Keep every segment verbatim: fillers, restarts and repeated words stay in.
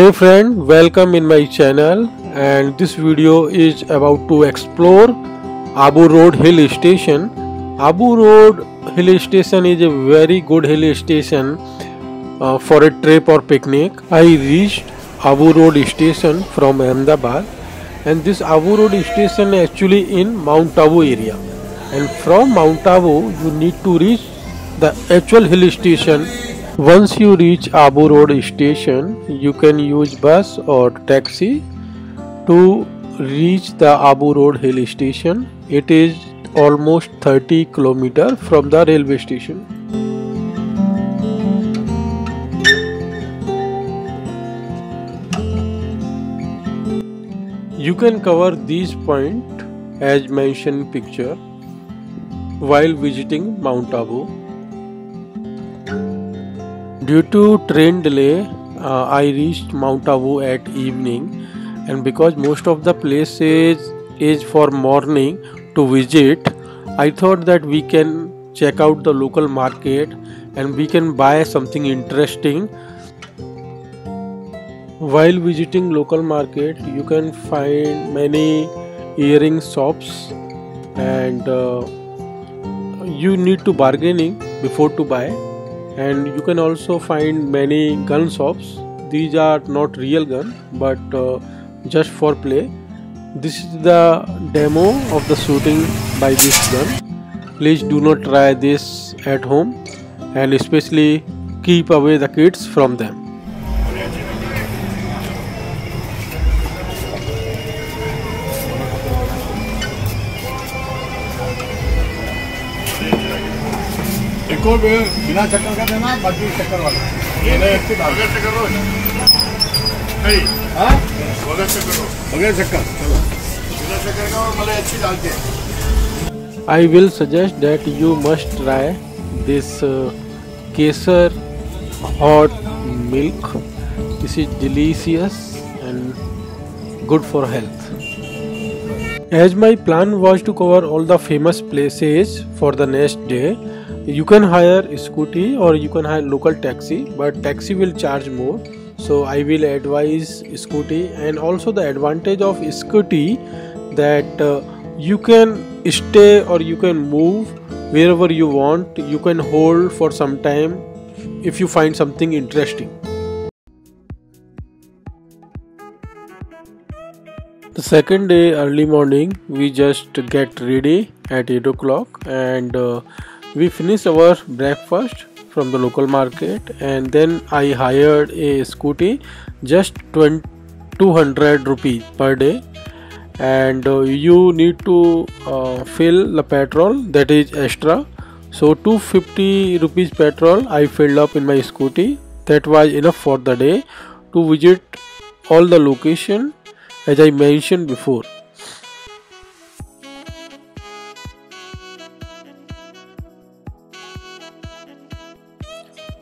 Hey friend, welcome in my channel, and this video is about to explore Abu Road Hill Station. Abu Road Hill Station is a very good hill station uh, for a trip or picnic. I reached Abu Road Station from Ahmedabad, and this Abu Road Station is actually in Mount Abu area, and from Mount Abu you need to reach the actual hill station. Once you reach Abu Road Station, you can use bus or taxi to reach the Abu Road Hill Station. It is almost thirty kilometers from the railway station. You can cover these points as mentioned in picture while visiting Mount Abu. Due to train delay, uh, I reached Mount Abu at evening, and because most of the places is for morning to visit, I thought that we can check out the local market and we can buy something interesting. While visiting local market, you can find many earring shops, and uh, you need to bargaining before to buy. And you can also find many gun shops. These are not real gun, but uh, just for play. This is the demo of the shooting by this gun. Please do not try this at home, and especially keep away the kids from them. इसको भी बिना चक्कर का देना, बाकी चक्कर वाला ये नहीं इसके बगैर चक्कर हो नहीं, हाँ बगैर चक्कर हो, बगैर चक्कर चलो बिना चक्कर का और मलाई अच्छी डालते हैं. I will suggest that you must try this uh, Kesar hot milk. This is delicious and good for health. As my plan was to cover all the famous places for the next day, you can hire a scooty or you can hire local taxi, but taxi will charge more, so I will advise scooty. And also the advantage of scooty that uh, you can stay or you can move wherever you want. You can hold for some time if you find something interesting. The second day early morning we just get ready at eight o'clock, and uh, we finished our breakfast from the local market, and then I hired a scooty, just two hundred rupees per day, and uh, you need to uh, fill the petrol, that is extra. So two hundred fifty rupees petrol I filled up in my scooty. That was enough for the day to visit all the location as I mentioned before.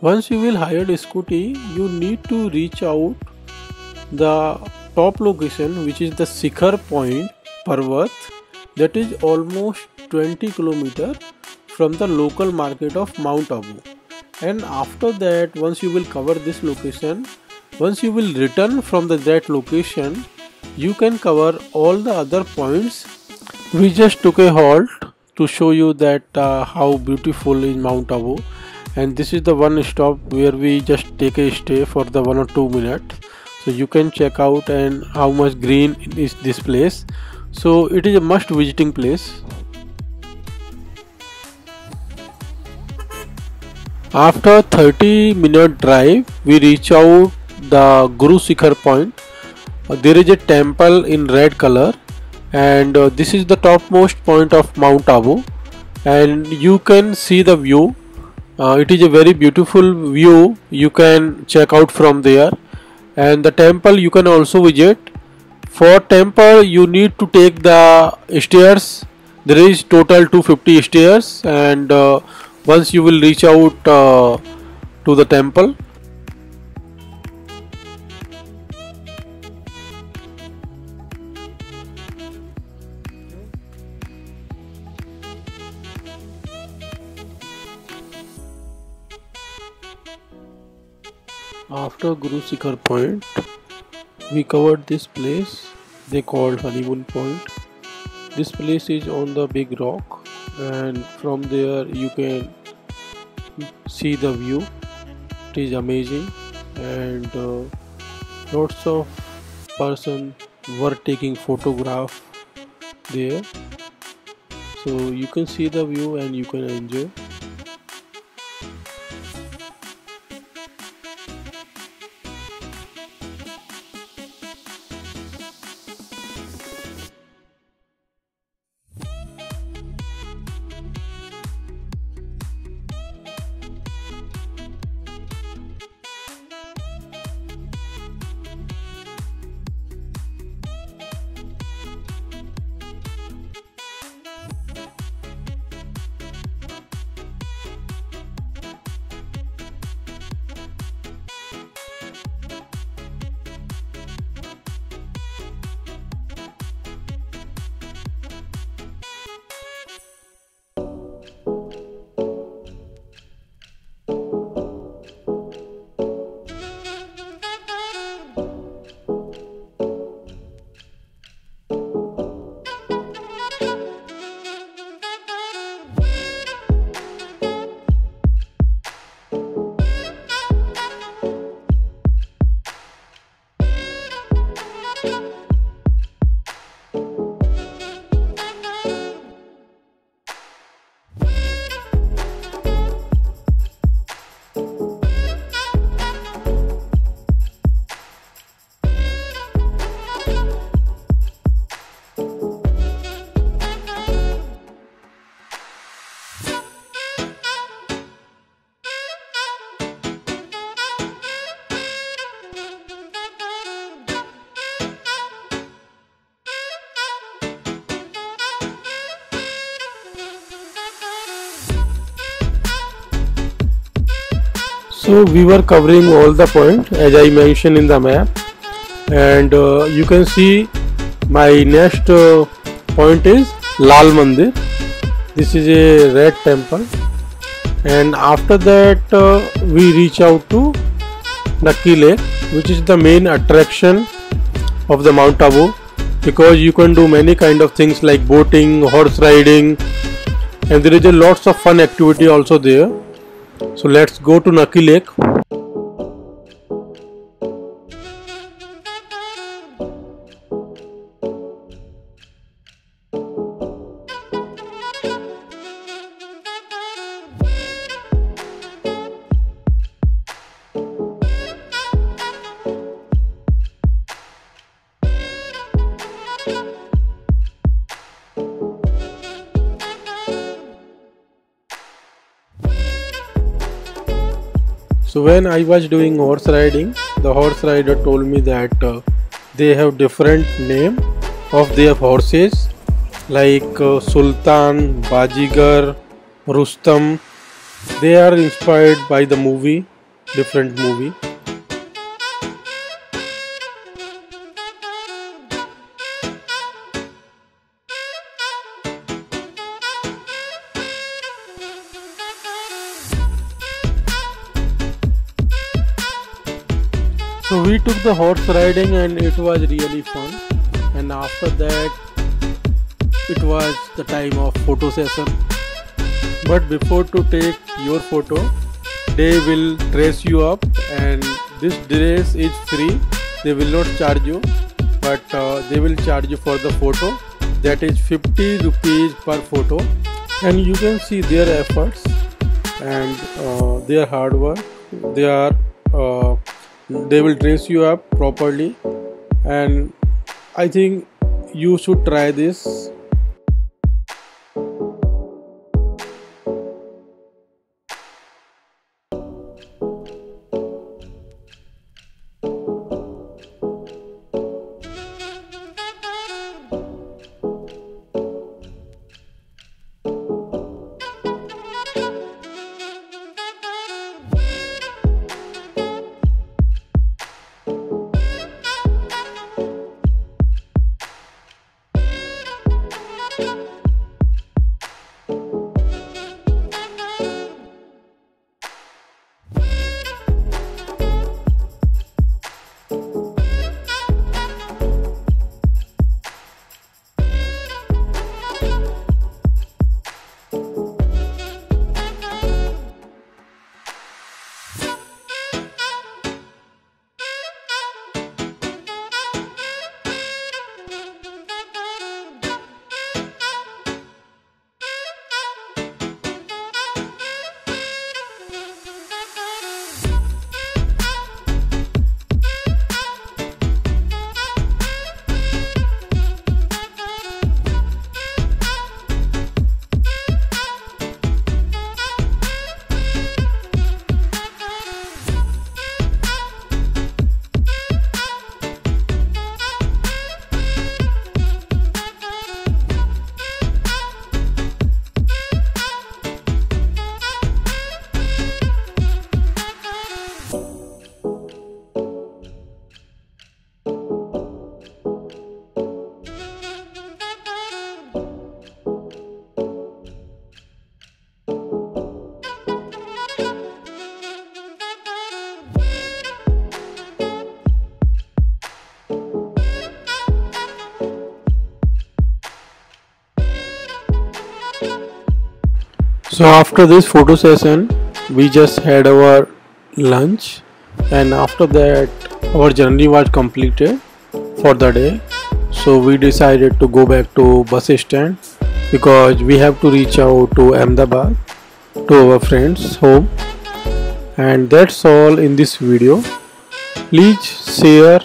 Once you will hire a scooty, you need to reach out the top location, which is the Shikhar point, Parvat, that is almost twenty kilometers from the local market of Mount Abu. And after that, once you will cover this location, once you will return from the, that location, you can cover all the other points. We just took a halt to show you that uh, how beautiful is Mount Abu. And this is the one stop where we just take a stay for the one or two minutes, so you can check out and how much green is this place. So it is a must visiting place. After thirty minute drive, we reach out the Guru Shikhar point. Uh, there is a temple in red color, and uh, this is the topmost point of Mount Abu, and you can see the view. Uh, it is a very beautiful view you can check out from there, and the temple you can also visit. For temple you need to take the stairs. There is total two hundred fifty stairs, and uh, once you will reach out uh, to the temple. After Guru Shikhar point, We covered this place they called Honeymoon Point. This place is on the big rock, and from there you can see the view. It is amazing, and uh, lots of person were taking photograph there, so you can see the view and you can enjoy. So we were covering all the points as I mentioned in the map, and uh, you can see my next uh, point is Lal Mandir. This is a red temple, and after that uh, we reach out to Nakki Lake, which is the main attraction of the Mount Abu, because you can do many kind of things like boating, horse riding, and there is a lots of fun activity also there. So let's go to Nakki Lake. So when I was doing horse riding, the horse rider told me that uh, they have different name of their horses, like uh, Sultan, Bajigar, Rustam. They are inspired by the movie, different movie. So we took the horse riding and it was really fun, and after that it was the time of photo session. But before to take your photo, they will dress you up, and this dress is free, they will not charge you, but uh, they will charge you for the photo, that is fifty rupees per photo. And you can see their efforts and uh, their hard work. They are uh, they will dress you up properly, and I think you should try this. So after this photo session, we just had our lunch, and after that our journey was completed for the day. So we decided to go back to bus stand because we have to reach out to Ahmedabad to our friends home. And that's all in this video. Please share,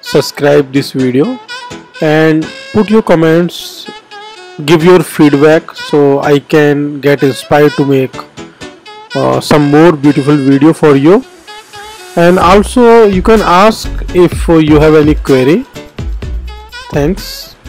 subscribe this video, and put your comments, give your feedback, so I can get inspired to make uh, some more beautiful video for you. And also you can ask if you have any query. Thanks.